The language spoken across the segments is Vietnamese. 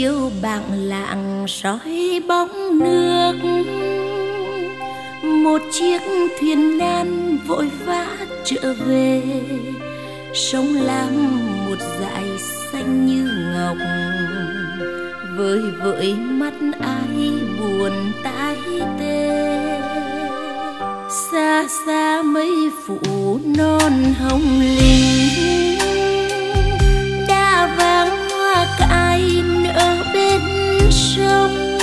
chiều bạn lạng soi bóng nước, một chiếc thuyền nan vội vã trở về. Sông Lam một dải xanh như ngọc, vơi vợi mắt ai buồn tái tê. Xa xa mấy phủ non hồng linh, đã vàng hoa cài nở bên sông.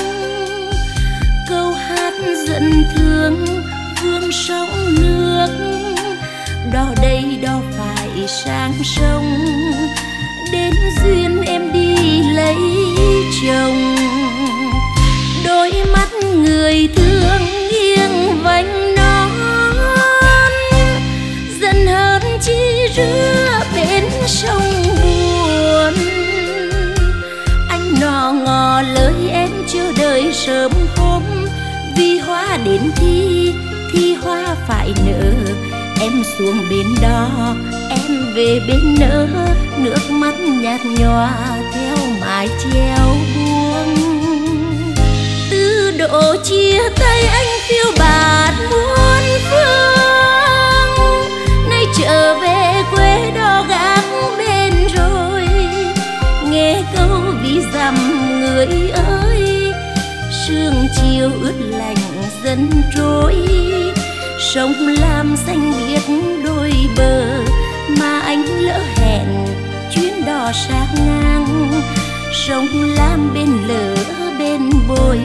Câu hát giận thương vương sóng nước, đò đây đò phải sang sông, đến duyên em đi lấy chồng. Đôi mắt người thương nghiêng vành nón, dần hơn chi rứa bên sông buồn. Anh nò ngò lời em chờ đợi sớm hôm, vì hoa đến thì hoa phải nở. Em xuống bên đó, em về bên nỡ, nước mắt nhạt nhòa theo mái treo buông. Tứ độ chia tay anh phiêu bạt muôn phương, nay trở về quê đó gác bên rồi. Nghe câu ví dặm người ơi, sương chiều ướt lạnh dần trôi. Sông Lam xanh biếc đôi bờ, mà anh lỡ hẹn chuyến đò sát ngang. Sông Lam bên lỡ bên bồi,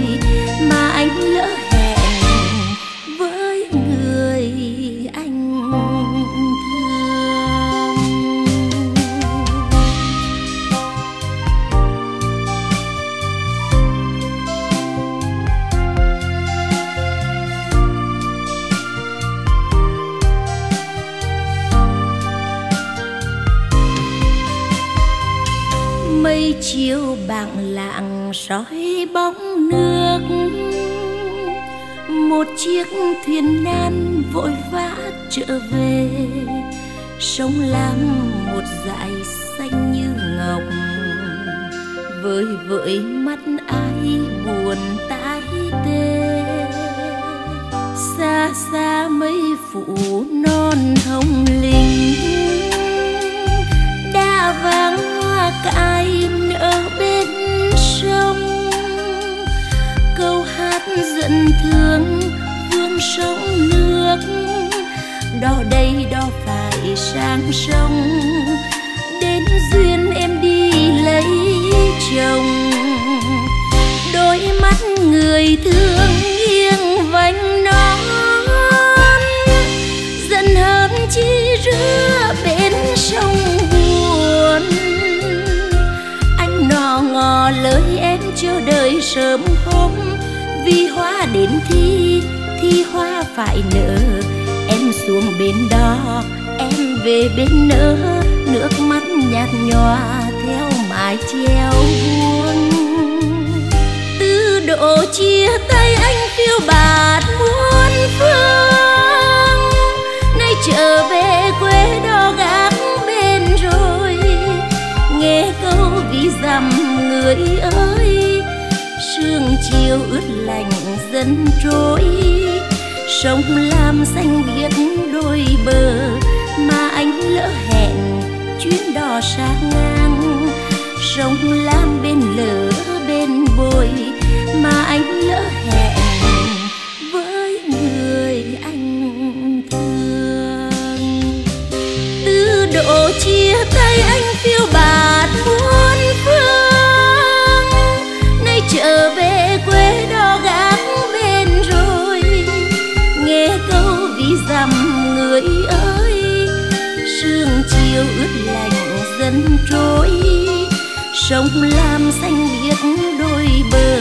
mà anh lỡ hẹn với người anh thương. Mây chiều bạc lạng soi bóng nước, một chiếc thuyền nan vội vã trở về. Sông Lam một dải xanh như ngọc, vơi vợi mắt ai buồn tái tê. Xa xa mấy phủ non hồng linh, đã vàng hoa cài nở bên sông. Câu hát giận thương vương sóng nước, đò đây đò phải sang sông, đến duyên em đi lấy chồng. Đôi mắt người thương nghiêng vành nón, giận hơn chi rứa bên sông buồn. Anh nò ngò lời em chờ đợi sớm hôm, vì hoa đến thì hoa phải nở. Em xuống bên đó, em về bên nỡ, nước mắt nhạt nhòa theo mái treo buông. Tứ độ chia tay anh phiêu bạt muôn phương, nay trở về quê đó gác bên rồi. Nghe câu ví dặm người ơi, sương chiều ướt lạnh dần trôi. Sông Lam xanh biếc đôi bờ, mà anh lỡ hẹn chuyến đò sát ngang. Sông Lam bên lỡ bên bồi, mà anh lỡ hẹn với người anh thương. Tứ độ chia tay anh phiêu bạt muôn phương, trở về quê đó gác bên rồi. Nghe câu ví dặm người ơi, sương chiều ướt lạnh dần trôi. Sông Lam xanh biếc đôi bờ,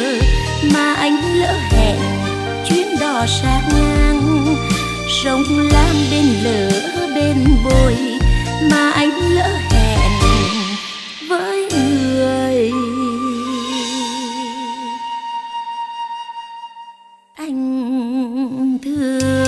mà anh lỡ hẹn chuyến đò sát ngang. Sông Lam bên lỡ bên bồi, mà anh lỡ hẹn với người anh thương.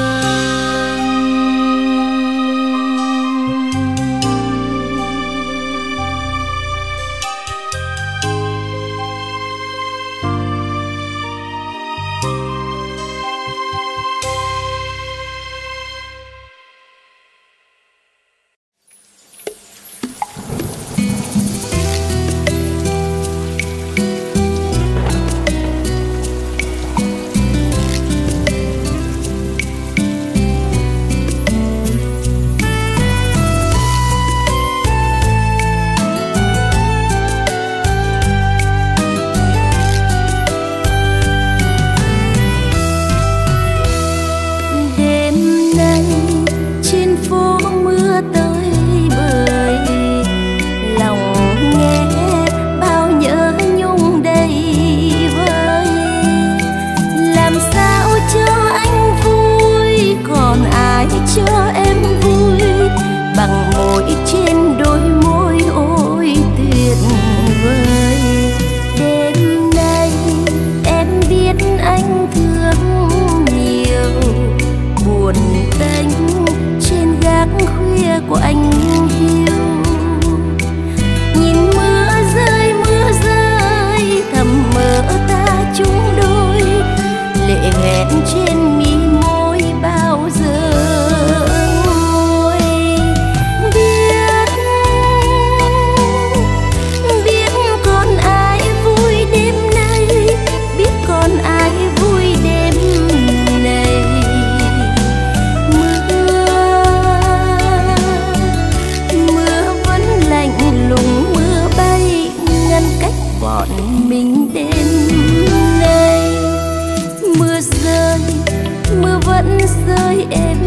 rơi êm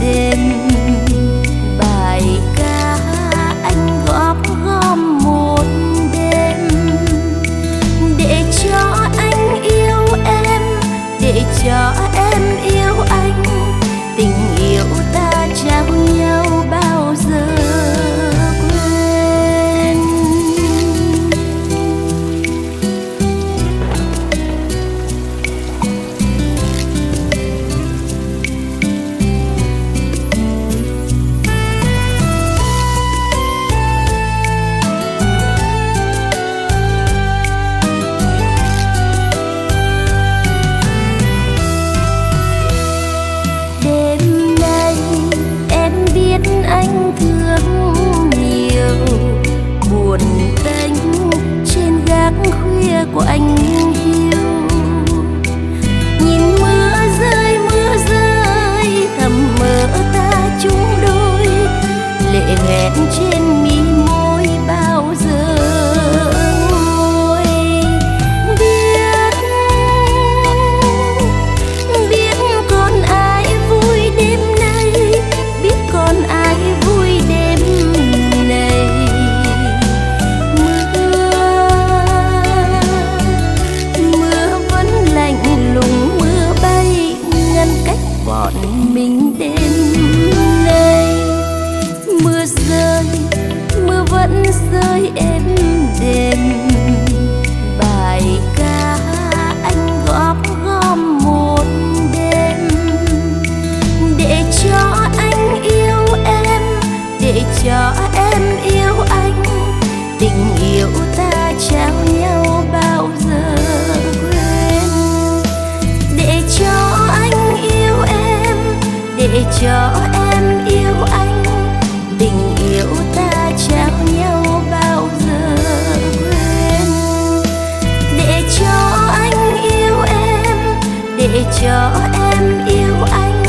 đềm. Bài ca anh góp gom một đêm để cho anh yêu em, để cho em yêu anh. Tình yêu ta trao nhau bao giờ quên. Đêm nay em biết anh thương nhiều, buồn tênh trên gác khuya của anh hiu. Nhìn mưa rơi thầm mơ ta chung đôi, lệ nghẹn trên mi môi bao giờ ngồi. Biết còn ai vui đêm nay, biết còn ai vui đêm này. Mưa vẫn lạnh lùng, mưa bay ngăn cách bọn mình đêm nay. Mưa vẫn rơi êm đềm. Bài ca anh góp gom một đêm để cho anh yêu em, để cho em yêu anh. Tình yêu ta trao nhau bao giờ quên. Để cho anh yêu em, để cho em yêu anh. Tình yêu ta trao nhau bao giờ quên. Để cho anh yêu em, để cho em yêu anh.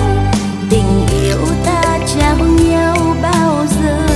Tình yêu ta trao nhau bao giờ quên.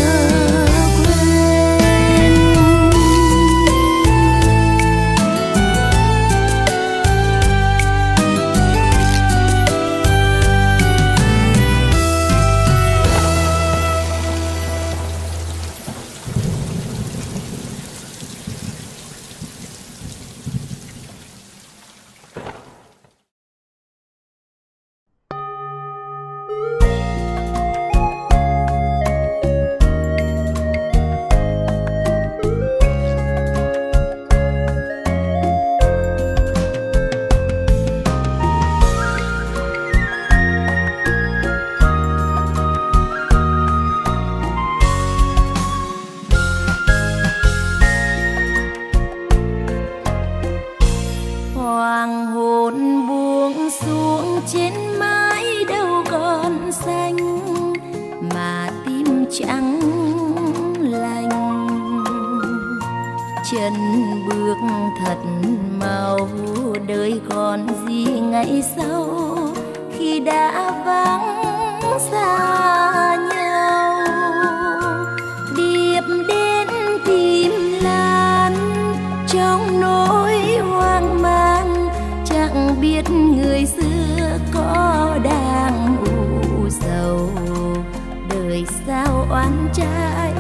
Hoàng hôn buông xuống trên mái đâu còn xanh mà tim trắng lành. Chân bước thật mau, đời còn gì ngày sau khi đã vắng xa nhau. Điệp đến tìm lan trong nỗi hoang mang, chẳng biết người xưa có đang u sầu. Đời sao oán trái,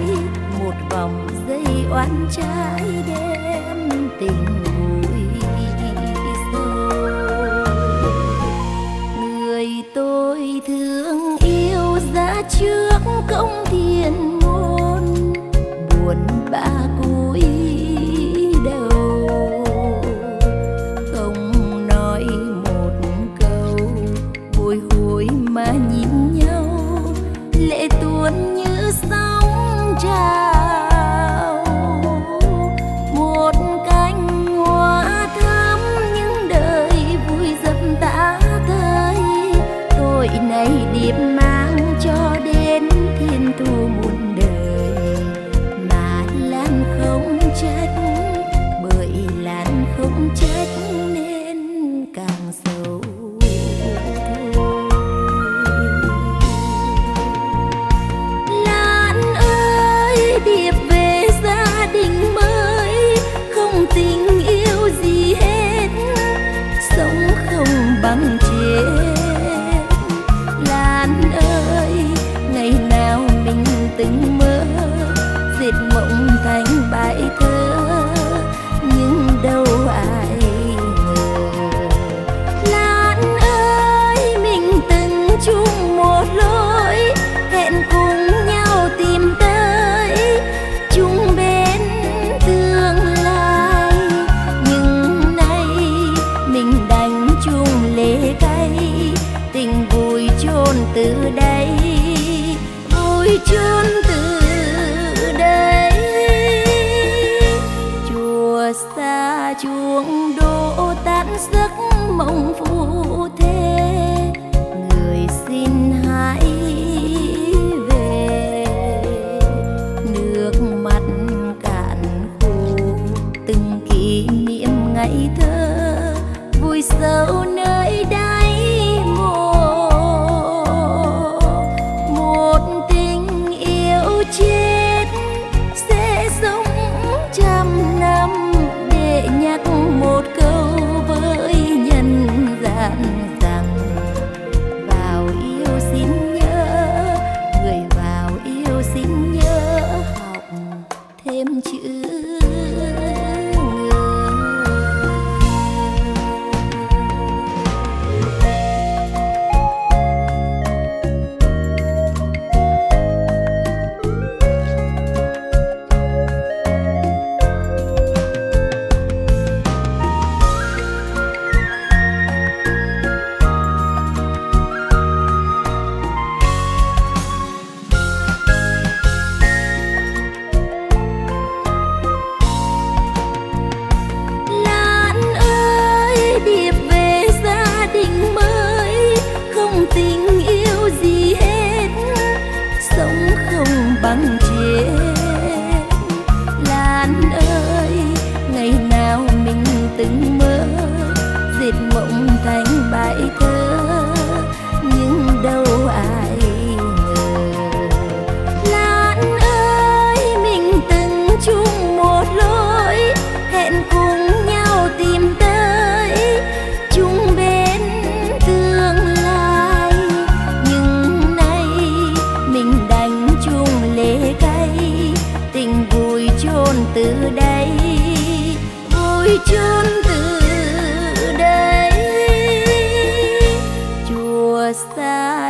một vòng dây oán trái đem tình vui sâu. Người tôi thương yêu giá trước công thiên ngôn, buồn bã cúi đầu không nói một câu. Bồi hồi mà nhìn nhau, lệ tuôn như sóng trào. Một cánh hoa thắm những đời vui dập tã thời. Tội này điệp mang cho đến thiên thu muôn đời, mà Lan không trách, bởi Lan không trách nên càng sầu thôi. Lan ơi, điệp về gia đình mới, không tình yêu gì hết, sống không bằng chết.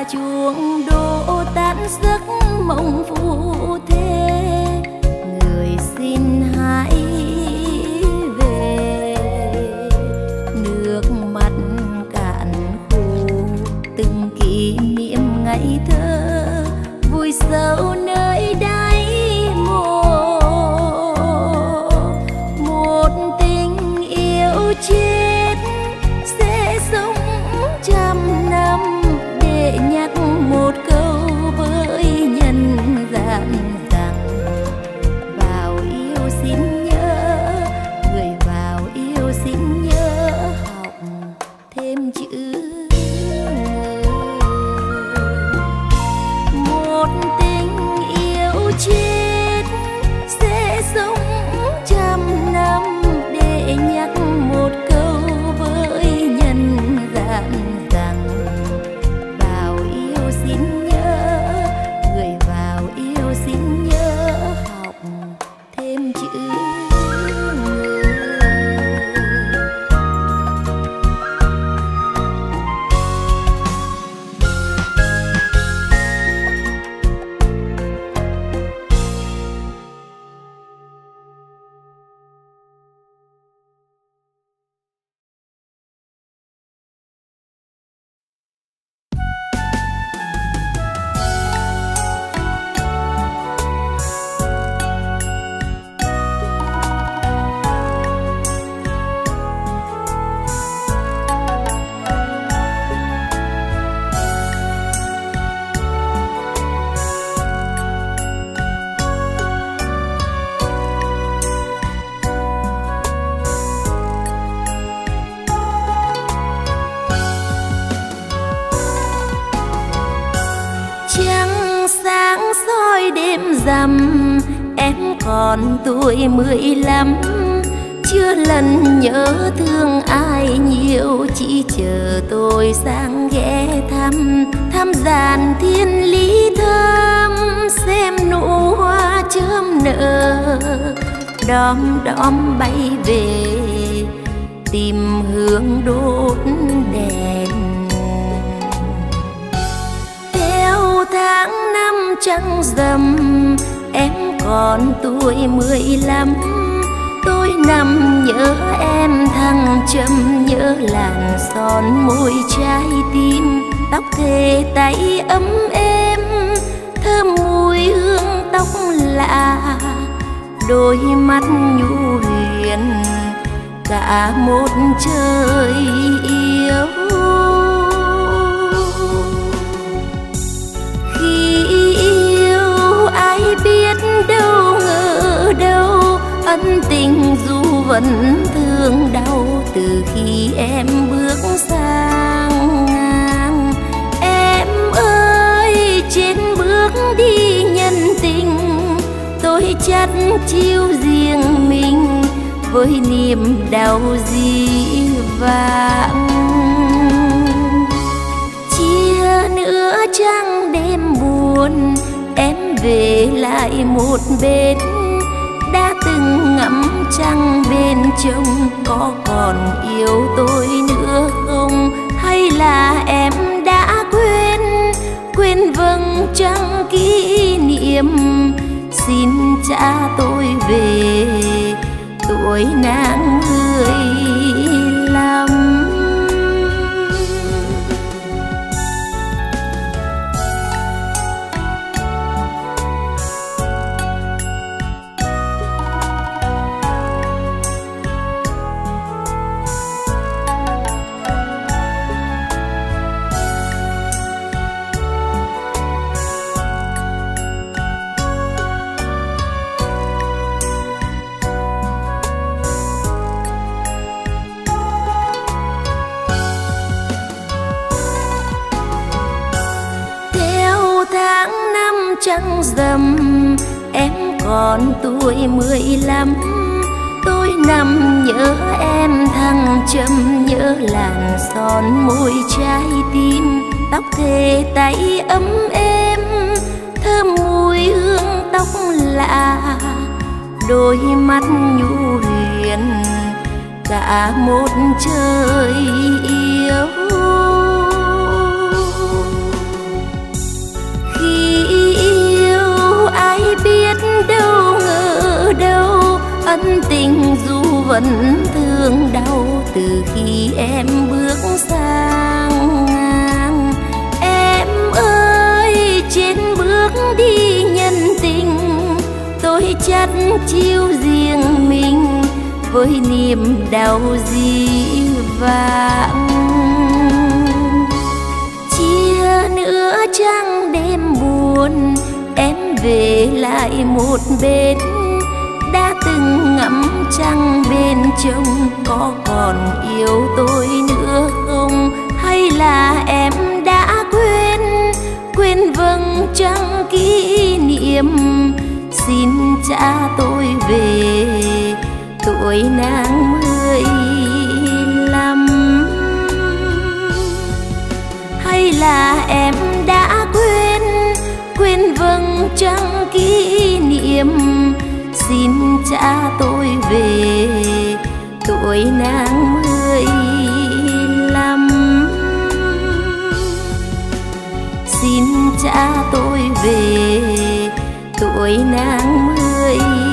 và chuông đổ tán giấc mộng phù thế, người xin hãy về. Nước mắt cạn khô từng kỷ niệm ngày thơ vui sâu nơi đáy mồ, một tình yêu chết sẽ sống 100 năm để nhắc một câu với nhân gian rằng vào yêu xin nhớ, người vào yêu xin nhớ học thêm chữ. Một tình yêu chết sẽ sống 100 năm để nhắc một câu với nhân gian rằng vào yêu xin nhớ, người vào yêu xin nhớ học thêm chữ. Em còn tuổi 15, chưa lần nhớ thương ai nhiều, chỉ chờ tôi sang ghé thăm, thăm giàn thiên lý thơm, xem nụ hoa chớm nở, đom đóm bay về tìm hướng đốt đèn. Theo tháng năm trăng rằm, em còn tuổi 15, tôi nằm nhớ em thăng trầm, nhớ làn son môi trái tim, tóc thề tay ấm êm, thơm mùi hương tóc lạ, đôi mắt nhu huyền cả một trời yêu. Khi yêu ai biết đâu ngờ đâu, ân tình dù vẫn thương đau. Từ khi em bước sang ngang, em ơi trên bước đi nhân tình, tôi chắt chiêu riêng mình với niềm đau dĩ vãng. Chia nửa trăng đêm buồn, em về lại một bên, đã từng ngắm trăng bên trông, có còn yêu tôi nữa không, hay là em đã quên, quên vầng trăng kỷ niệm. Xin cha tôi về tuổi nàng người lắm. Trăng rằm, em còn tuổi 15, tôi nằm nhớ em thăng trầm, nhớ làn son môi trái tim, tóc thề tay ấm êm, thơm mùi hương tóc lạ, đôi mắt nhu huyền cả một trời yêu. vẫn thương đau từ khi em bước sang ngang. Em ơi, trên bước đi nhân tình, tôi chắt chiêu riêng mình với niềm đau dĩ vãng. Chia nữa chăng đêm buồn, em về lại một bên. Đã từng ngắm trăng bên trông, có còn yêu tôi nữa không? Hay là em đã quên, quên vầng trăng kỷ niệm. Xin cha tôi về, tuổi nàng 15. Hay là em đã quên, quên vầng trăng kỷ niệm. Xin cha tôi về, tuổi nàng 15. Xin cha tôi về, tuổi nàng 15.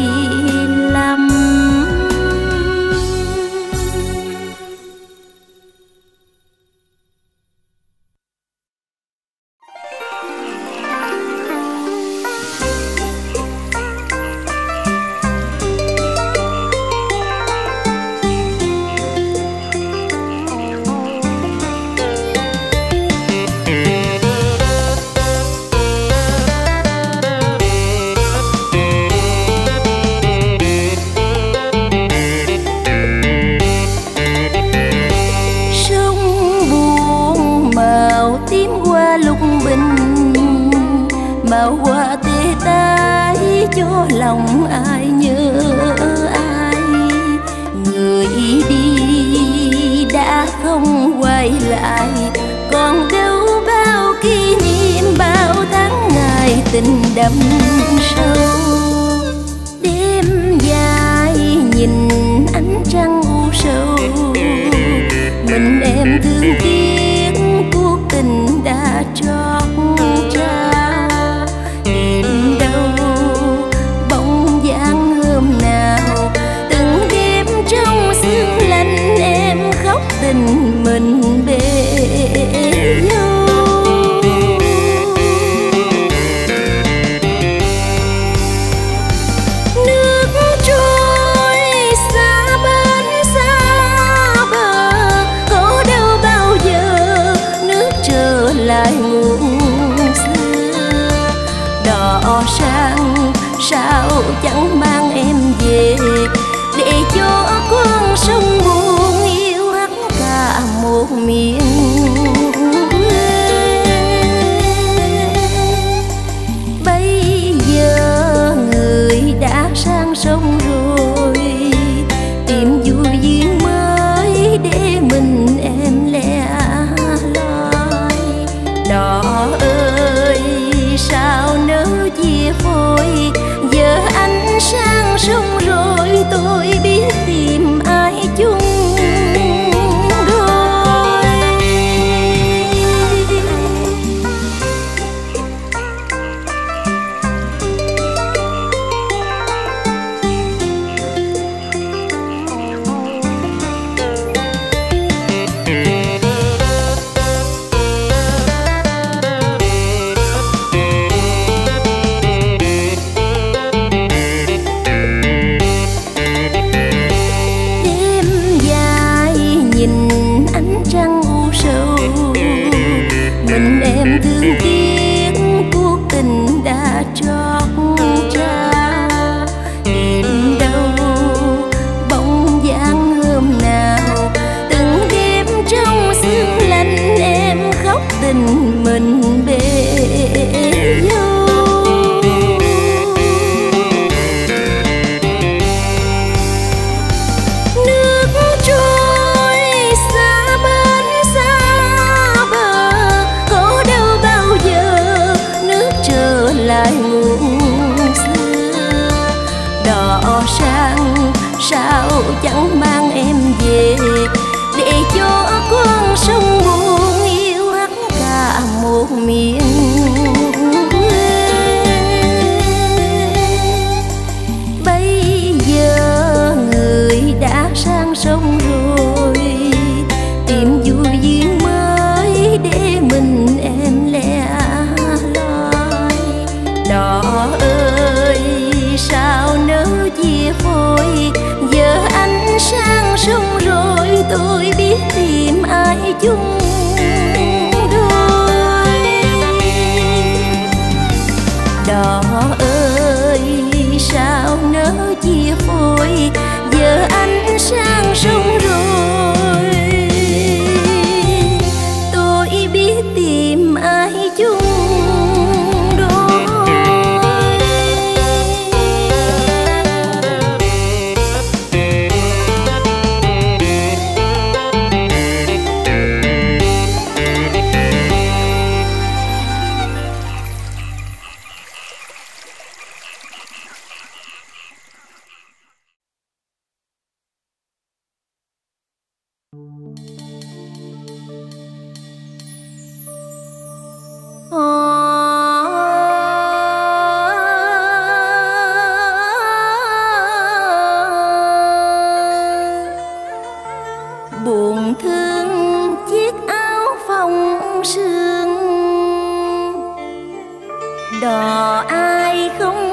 đò ai không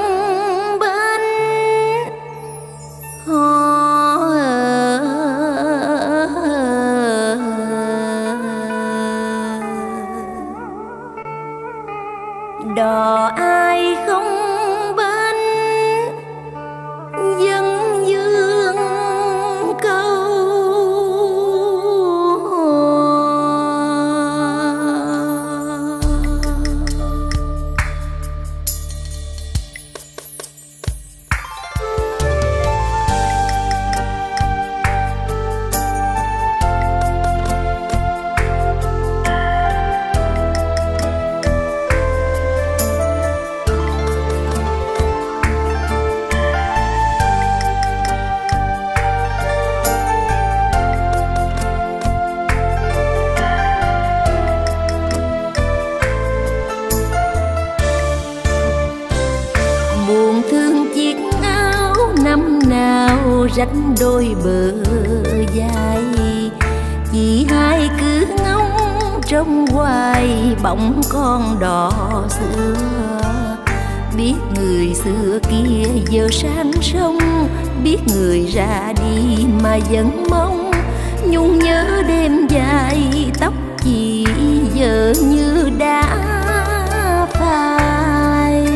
bên hò đò ai không bên dân dương câu rách đôi bờ dài, chị hai cứ ngóng trong hoài bóng con đò xưa. Biết người xưa kia giờ sang sông, biết người ra đi mà vẫn mong. Nhung nhớ đêm dài tóc chị giờ như đã phai.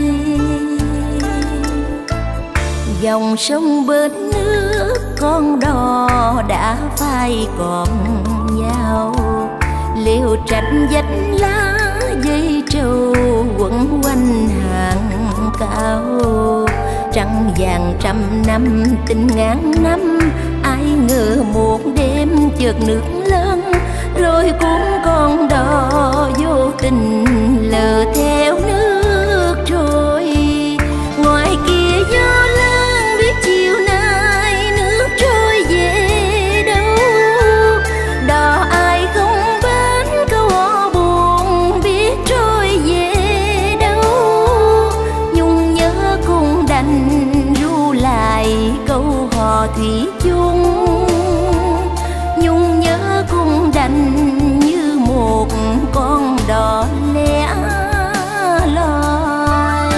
Dòng sông bên nước con đò đã phai còn nhau, lều tranh vách lá dây trầu quẩn quanh hàng cao. Trăng vàng trăm năm tình ngàn năm, ai ngờ một đêm chợt nước lớn rồi cuốn con đò vô tình lờ theo nước trôi. Ngoài kia gió thủy chung, nhung nhớ cũng đành như một con đò lẻ loi.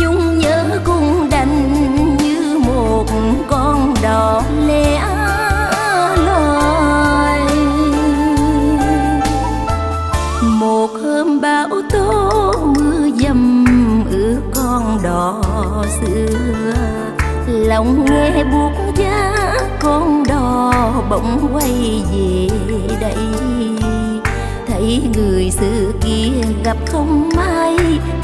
Nhung nhớ cũng đành như một con đò lẻ loi. Một hôm bão tố ước con đò xưa, lòng nghe buốt giá con đò bỗng quay về đây. Thấy người xưa kia gặp không may,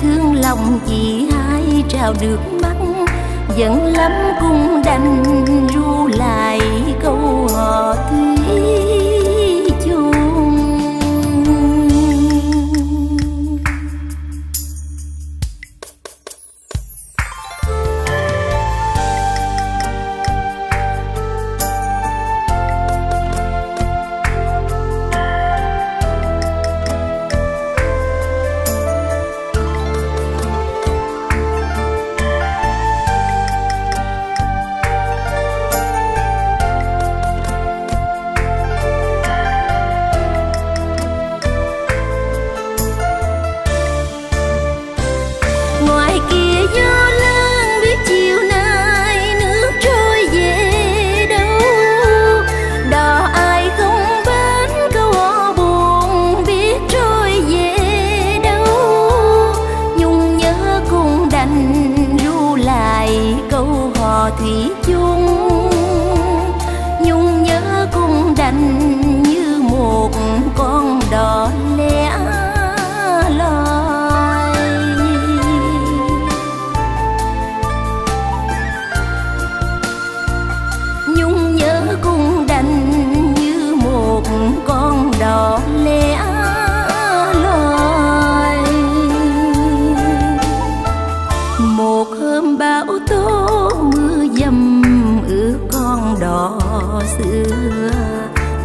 thương lòng chị hai trào nước mắt. Giận lắm cũng đành ru lại câu hò thủy.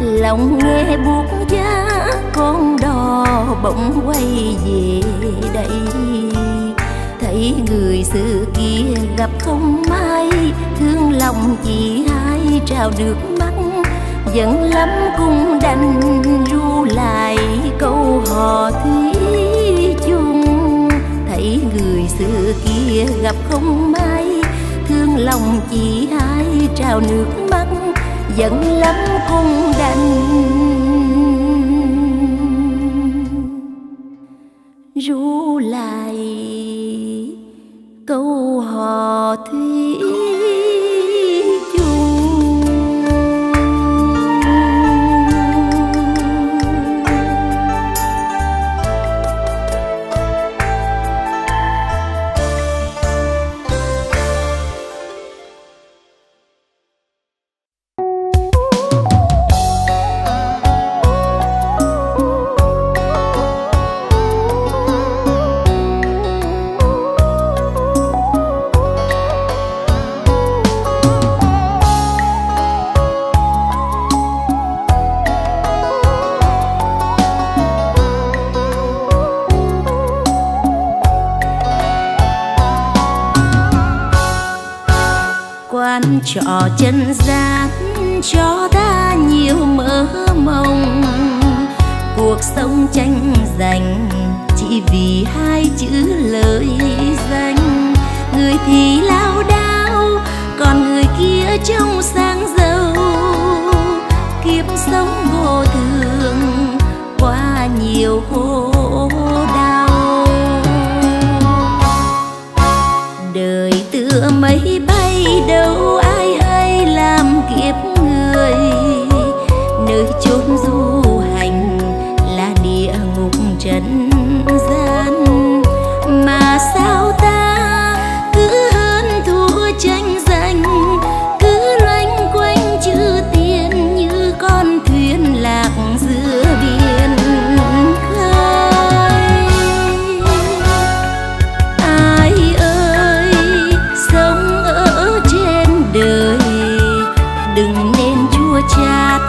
Lòng nghe buốt giá con đò bỗng quay về đây. Thấy người xưa kia gặp không may, thương lòng chị hai trào nước mắt. giận lắm cũng đành lưu lại câu hò thủy chung. Thấy người xưa kia gặp không may, thương lòng chị hai trào nước mắt, giận lắm cũng đành ru lại câu hò thủy chung. Trọ chân giác cho ta nhiều mơ mộng, cuộc sống tranh giành chỉ vì hai chữ lợi danh. Người thì lao đao, còn người kia trông sang giàu. Kiếp sống vô thường qua nhiều khổ đau, đời tựa mây bay đâu trần gian. Mà sao ta cứ hơn thua tranh giành, cứ loanh quanh chữ tiền như con thuyền lạc giữa biển khơi. Ai ơi sống ở trên đời, đừng nên chua chát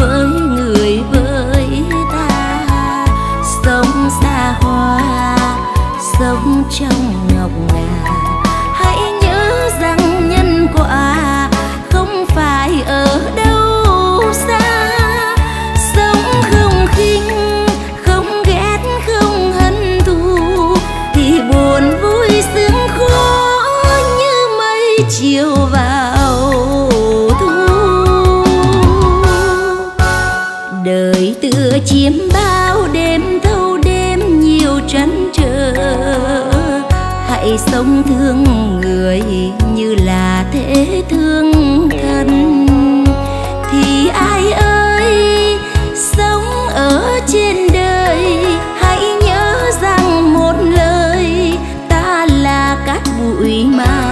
với người với ta. Sống xa hoa, sống trong ngọc ngà, hãy nhớ rằng nhân quả không phải ở đâu xa. Sống không khinh, không ghét, không hận thù, thì buồn vui sướng khổ như mây chiều vào thu. Đời tựa chiếm bao đêm trăn trở, hãy sống thương người như là thế thương thân. Thì ai ơi sống ở trên đời, hãy nhớ rằng một lời ta là cát bụi mà.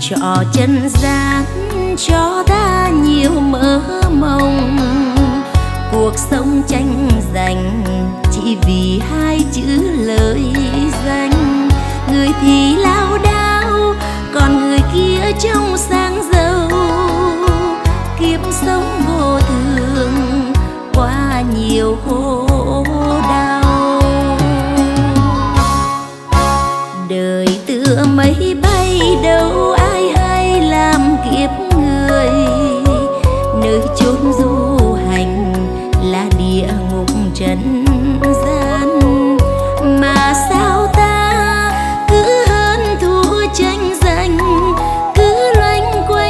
Trọ chân giác cho ta nhiều mơ mộng, cuộc sống tranh giành chỉ vì hai chữ lợi danh. Người thì lao đao, còn người kia trông sang giàu. Kiếp sống vô thường qua nhiều khổ đau, đời tựa mây bay đâu ai hay làm kiếp người. Nơi chốn du hành là địa ngục trần gian. Mà sao ta cứ hơn thua tranh giành, cứ loanh quanh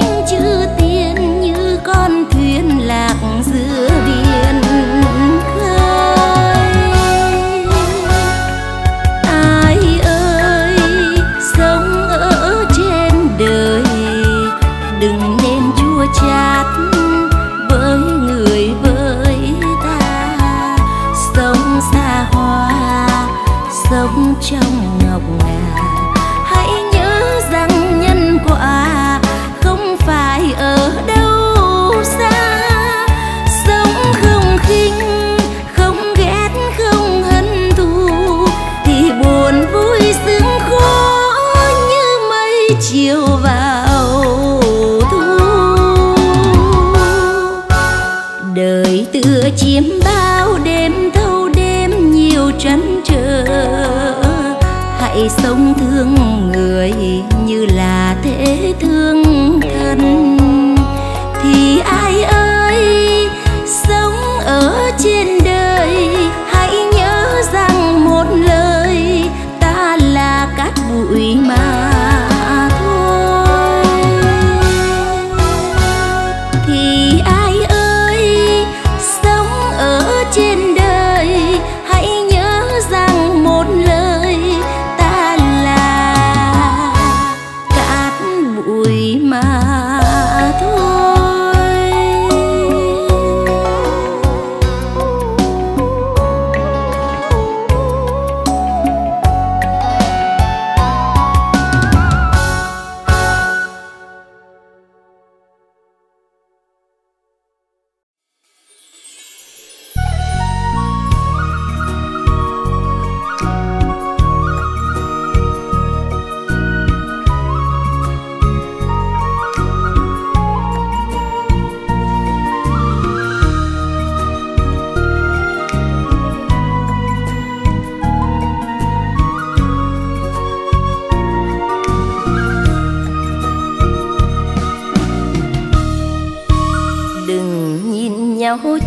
lửa chiếm bao đêm thâu đêm nhiều trăn trở. Hãy sống thương người như là thế thương thân. Thì ai ơi sống ở trên đời hãy nhớ rằng một lời ta là cát bụi mà thôi. Thì ai ơi sống ở trên đời hãy nhớ rằng một lời ta là cát bụi mà thôi.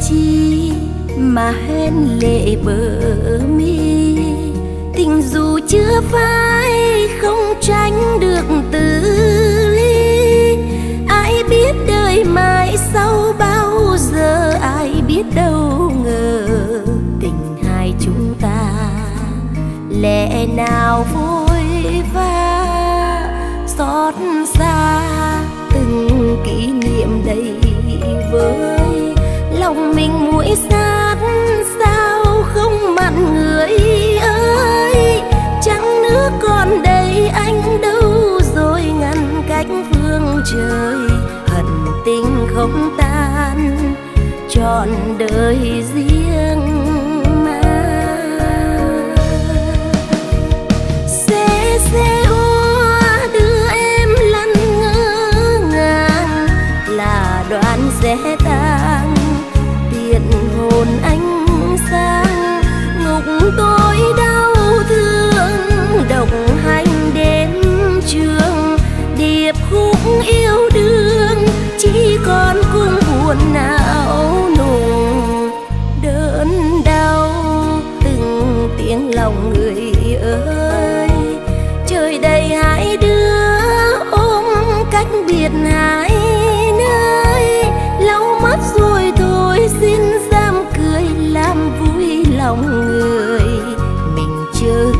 Chi mà hên lệ bờ mi, tình dù chưa phai không tránh được từ ly. Ai biết đời mãi sau bao giờ, ai biết đâu ngờ tình hai chúng ta lẽ nào vội vã xót xa từng kỷ niệm đầy vơi. Lòng mình mũi sát sao không mặn người ơi, chẳng nước còn đây anh đâu rồi ngăn cách phương trời. Hận tình không tan trọn đời riêng mà sẽ ua đưa em lăn ngỡ ngàng là đoạn sẽ tan hồn ánh sáng. Ngục tối đau thương độc hành đến trường, điệp khúc yêu đương chỉ còn cung buồn não nùng đớn đau từng tiếng lòng người ơi. Trời đầy hai đứa ôm cách biệt hai nơi, lâu mất rồi thôi xin làm vui lòng người. Mình chưa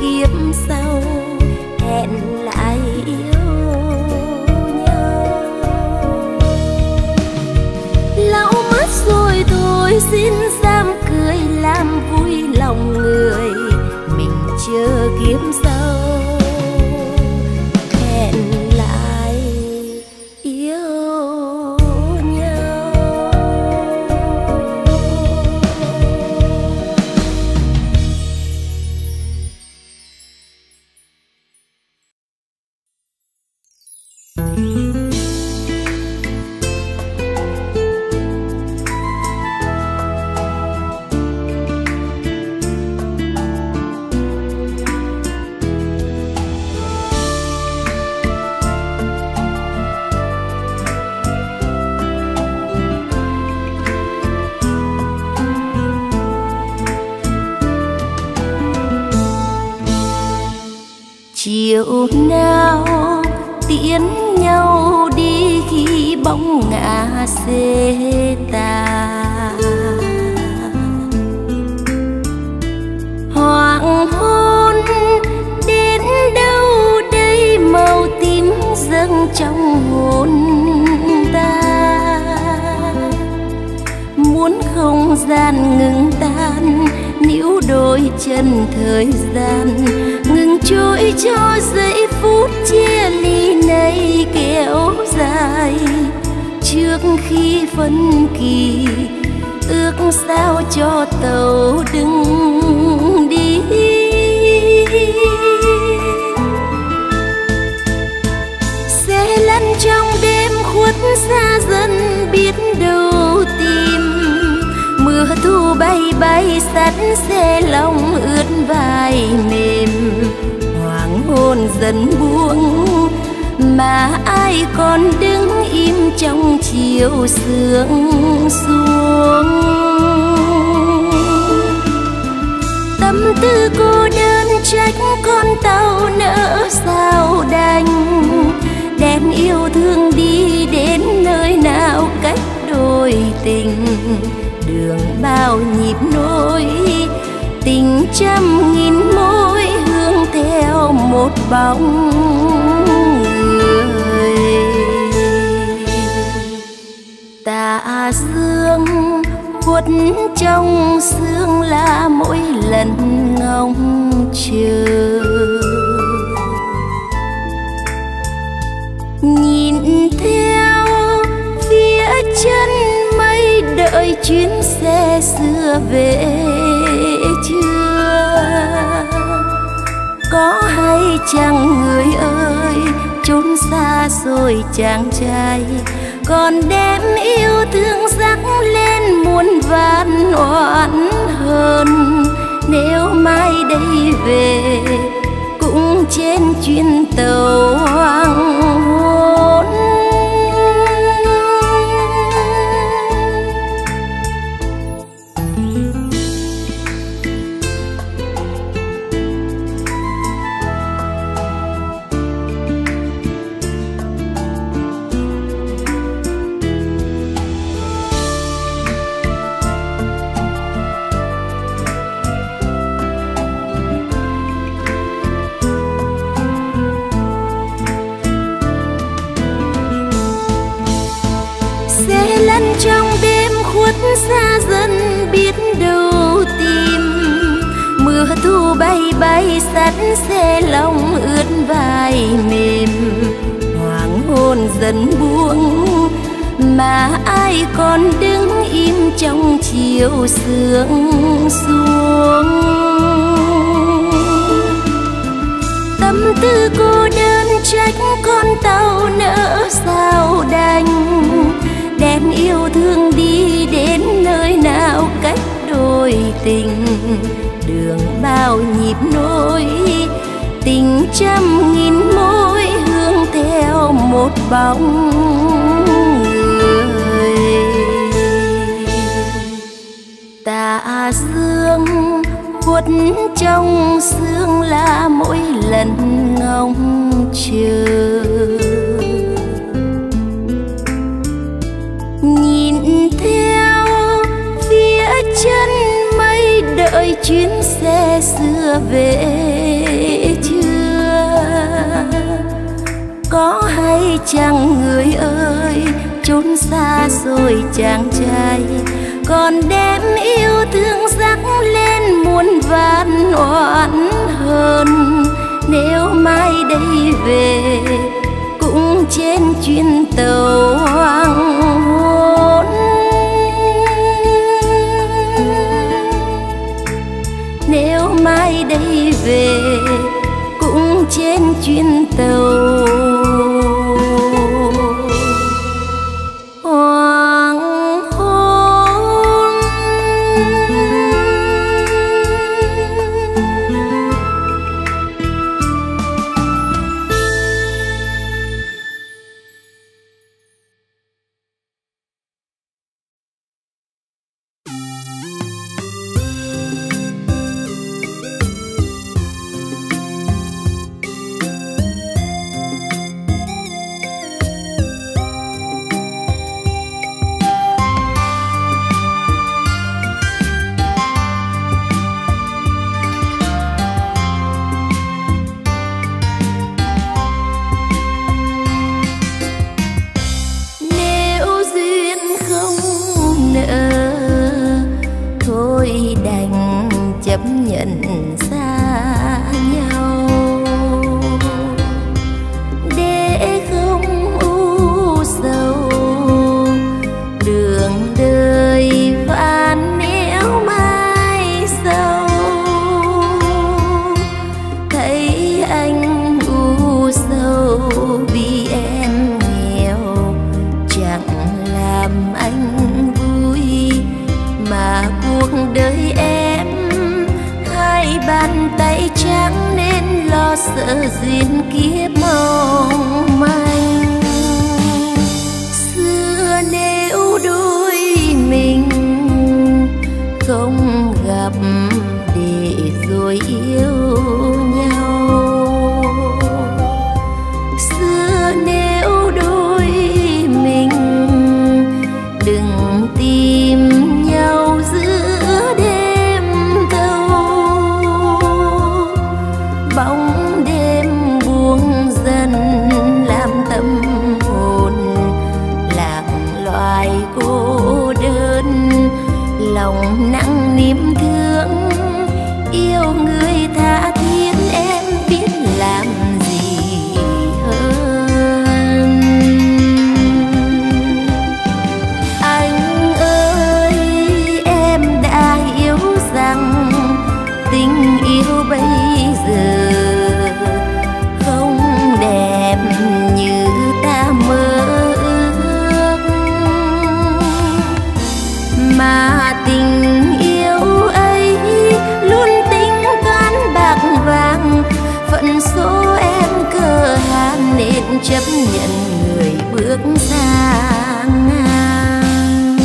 kiếp sau hẹn lại yêu nhau. Yêu Chiều nào tiễn nhau đi khi bóng ngã xê tà, hoàng hôn đến đâu đây màu tím dâng trong hồn ta, muốn không gian ngừng tan, níu đôi chân thời gian ngừng trôi cho giây phút chia ly này kéo dài. Trước khi phân kỳ ước sao cho tàu đừng đi, sẽ lăn trong đêm khuất xa dần biết đâu tìm. Mưa thu bay bay sát xe lòng ướt vai mềm, hoàng hôn dần buông mà ai còn đứng im trong chiều sương xuống. Tâm tư cô đơn trách con tàu nỡ sao đành, đèn yêu thương đi đến nơi nào cách đôi tình. Đường bao nhịp nối tình trăm nghìn mối hướng theo một bóng người. Tà dương quấn trong sương lá mỗi lần ngóng chờ, nhìn theo phía chân đợi chuyến xe xưa về chưa. Có hay chăng người ơi trốn xa rồi chàng trai, còn đem yêu thương dắt lên muôn vàn oán hơn. Nếu mai đây về cũng trên chuyến tàu hoang hôn, xa dần biết đâu tìm. Mưa thu bay bay sát xe lòng ướt vai mềm, hoàng hôn dần buông mà ai còn đứng im trong chiều sương xuống. Tâm tư cô đơn trách con tàu nỡ sao đành, đèn yêu thương đi đến nơi nào cách đôi tình. Đường bao nhịp nối tình trăm nghìn mối hướng theo một bóng người. Tà dương quấn trong sương lá mỗi lần ngóng chờ, nhìn theo phía chân mây đợi chuyến xe xưa về chưa. Có hay chăng người ơi trốn xa rồi chàng trai, còn đem yêu thương dắt lên muôn vàn oán hơn. Nếu mai đây về cũng trên chuyến tàu hoang hôn, nếu mai đây về cũng trên chuyến tàu. nhận ra nhau, để không u sầu đường đời vạn nẻo mai sâu. Thấy anh u sầu vì em nghèo, chẳng làm anh vui mà cuộc đời em bàn tay trắng nên lo sợ duyên kiếp mong manh. Xưa nếu đôi mình không gặp để rồi yêu nhau, xưa nếu đôi mình đừng tìm nhau giữa đêm. Bóng đêm buông dần làm tâm hồn lạc loài cô đơn, lòng nặng niềm thương yêu người tha thiết em biết làm gì hơn. Anh ơi em đã hiểu rằng tình yêu bây giờ chấp nhận người bước xa ngang.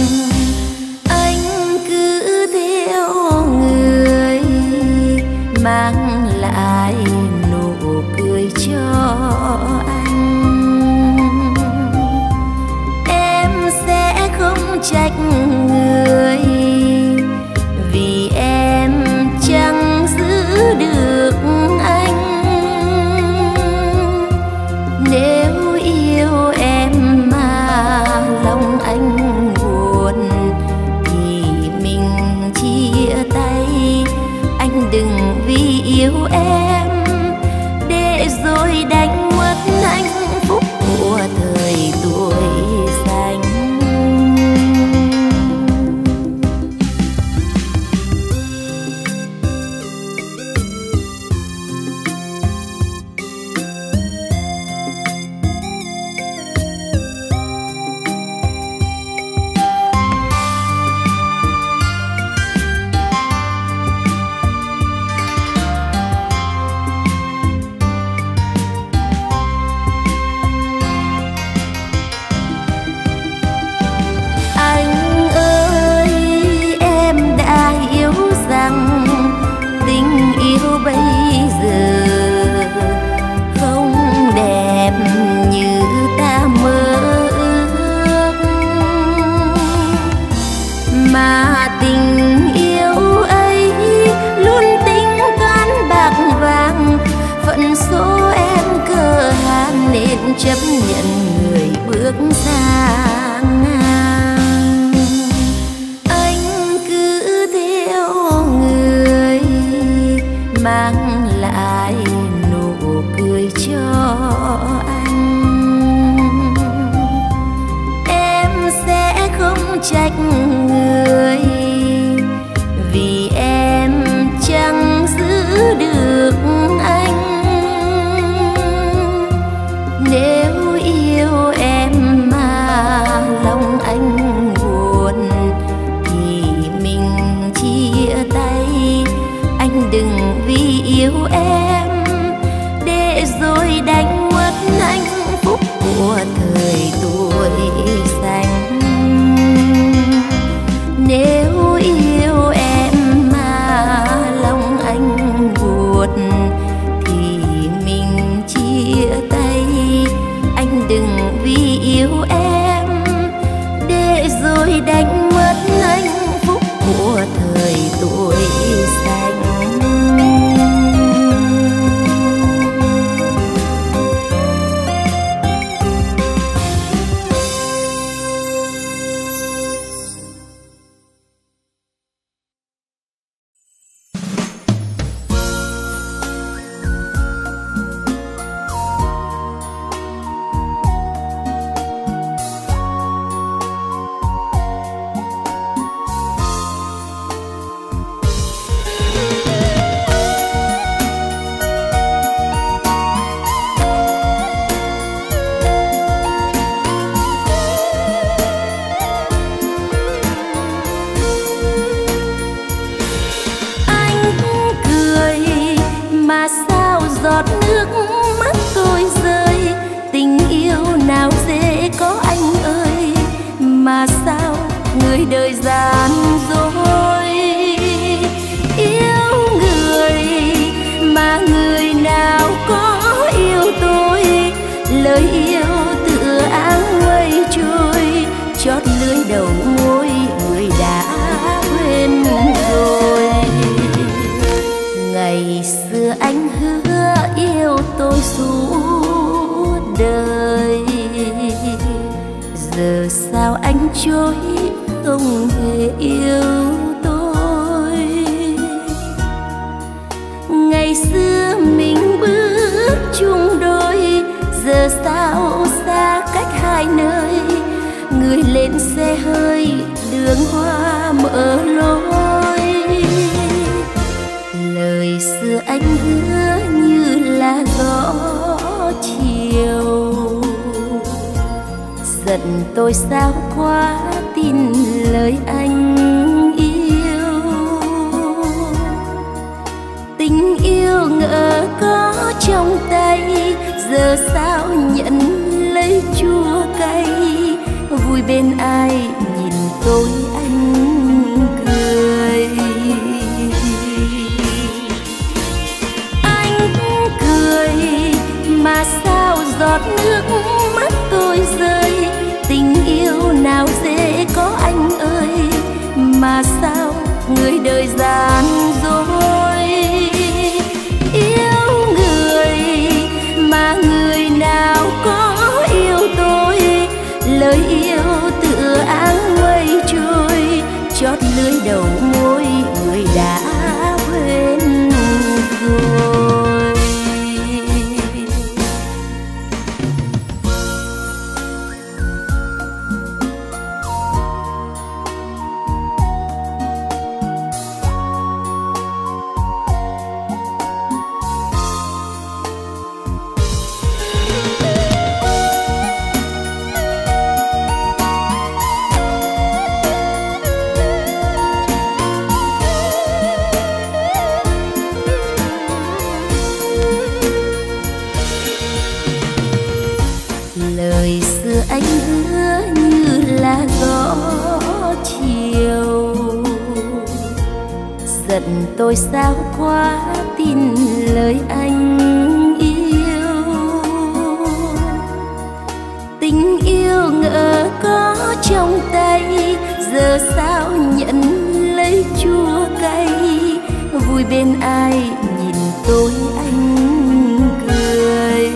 Anh cứ theo người mang lại nụ cười cho anh, em sẽ không trách người vì em chẳng giữ được anh. Nếu yêu em mà lòng anh buồn thì mình chia tay, anh đừng vì yêu em để rồi đánh mất hạnh phúc của thời tuổi xanh. Chấp nhận người bước xa ngang. Anh cứ theo người mang lại nụ cười cho anh, em sẽ không trách người vì em chẳng giữ được anh. Nếu yêu đời gian dối. Yêu người mà người nào có yêu tôi, lời yêu tựa áng mây trôi, chót lưới đầu môi người đã quên rồi. Ngày xưa anh hứa yêu tôi suốt đời, giờ sao anh chối không hề yêu tôi. Ngày xưa mình bước chung đôi, giờ sao xa cách hai nơi. Người lên xe hơi đường hoa mở lối. Lời xưa anh hứa như là gió chiều, giận tôi sao quá tin lời anh yêu. Tình yêu ngỡ có trong tay, giờ sao nhận lấy chua cay. Vui bên ai nhìn tôi anh cười. Anh cười mà sao giọt nước mắt tôi rơi. Tình yêu nào dễ có anh ơi, mà sao người đời gian dối. Yêu người mà người nào có yêu tôi, lời yêu tựa áng mây trôi, chót lưới đầu môi người đã quên rồi. Tôi sao quá tin lời anh yêu. Tình yêu ngỡ có trong tay, giờ sao nhận lấy chua cay. Vui bên ai nhìn tôi anh cười.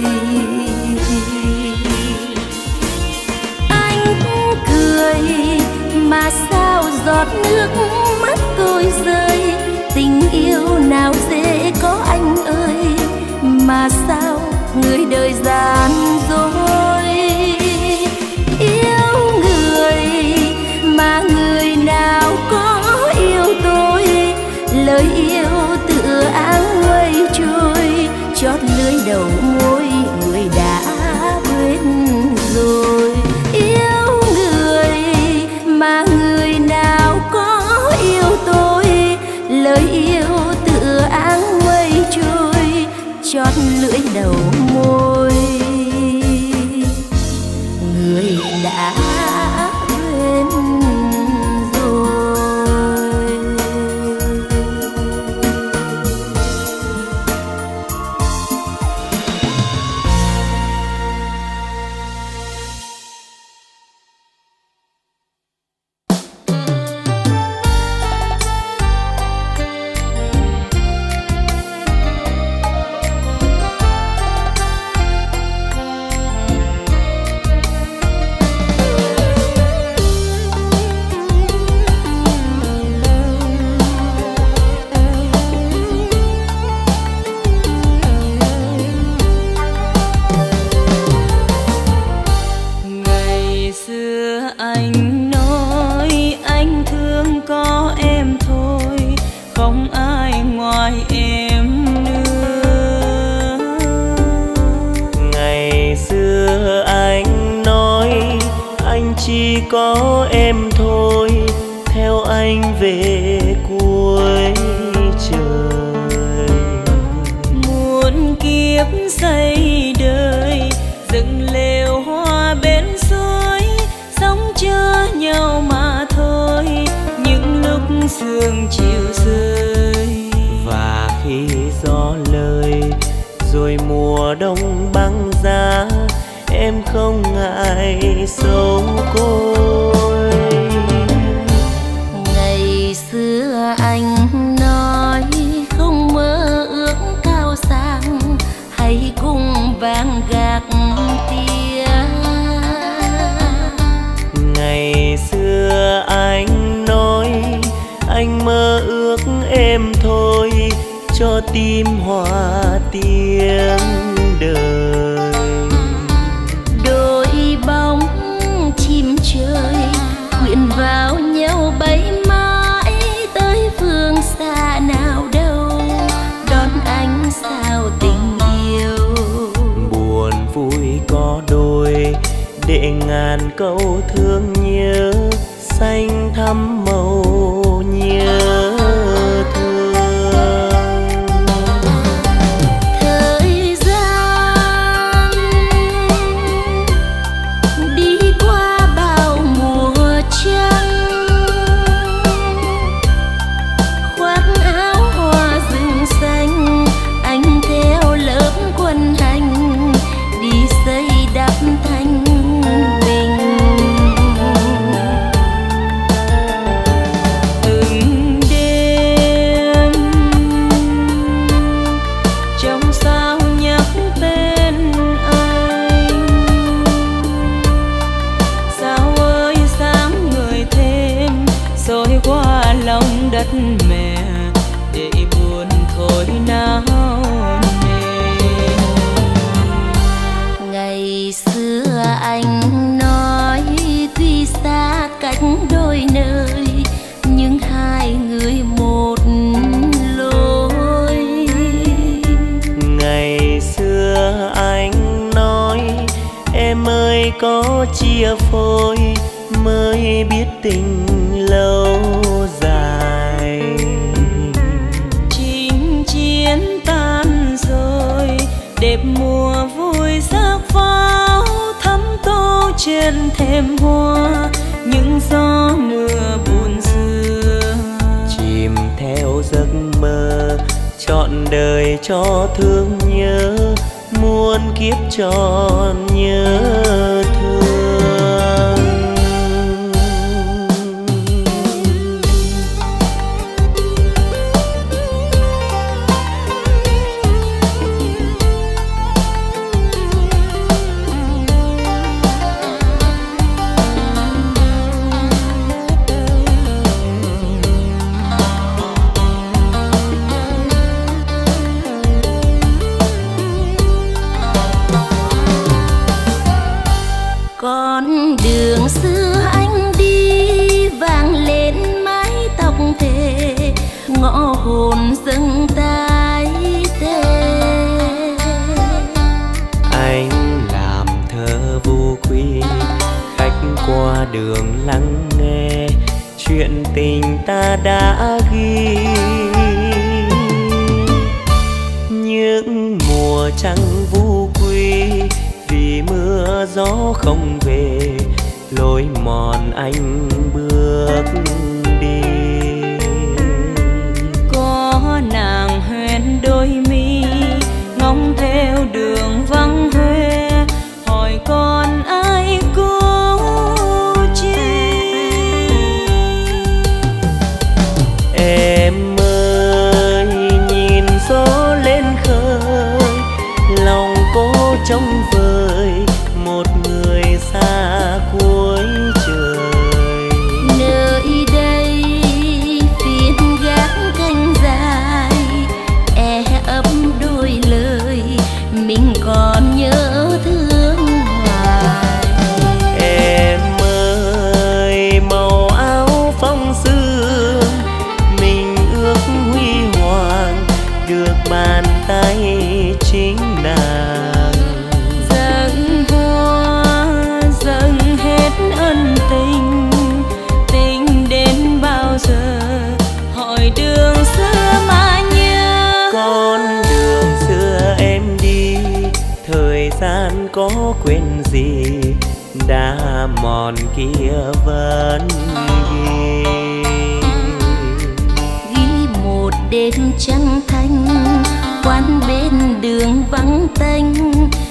Anh cười mà sao giọt nước mắt tôi rơi. Tình yêu nào dễ có anh ơi, mà sao người đời gian dối. Yêu người mà người nào có yêu tôi, lời yêu tựa áng mây trôi, chót lưới đầu môi người đã quên rồi. Yêu người mà người nào có yêu tôi, lời yêu tựa áng mây trôi, chót lưỡi đầu môi người đã quên rồi. Có em thôi, theo anh về cuối trời. Muôn kiếp xây đời, dựng lều hoa bên suối, sống chớ nhau mà thôi. sương chiều rơi, và khi gió lời rồi mùa đông băng giá, em không ngại sầu côi. Ngày xưa anh nói không mơ ước cao sang, hãy cùng vang gạc tiếng. Ngày xưa anh nói anh mơ ước em thôi, cho tim hòa tiếng đời. Đôi bóng chim trời quyện vào nhau bay mãi, tới phương xa nào đâu đón anh sao tình yêu. Buồn vui có đôi để ngàn câu thương nhớ, xanh thắm màu nhớ. Có chia phôi mới biết tình lâu dài, chinh chiến tan rồi đẹp mùa vui sắc pháo, thắm tô trên thềm hoa những gió mưa buồn xưa. Chìm theo giấc mơ trọn đời cho thương nhớ, muôn kiếp tròn nhớ thương. Hồn dâng tái tê, anh làm thơ vô quy, khách qua đường lắng nghe chuyện tình ta đã ghi. Những mùa trăng vô quy vì mưa gió không về, lối mòn anh bước đi. Nàng huyền đôi mi ngóng theo đường vắng huê, hỏi con ai cô chi. Em ơi nhìn gió lên khơi, lòng cô trông vời một người xa cuối trời. Nơi đây phiên gác canh già, đôi lời mình còn nhớ thương hoài. Em ơi màu áo phong sương, mình ước huy hoàng được bàn tay chính nàng. Dâng hoa dâng hết ân tình, tình đến bao giờ hỏi đường xưa mà nhớ. Con gian có quên gì, đã mòn kia vẫn ghi. đêm trăng thanh, quán bên đường vắng tênh.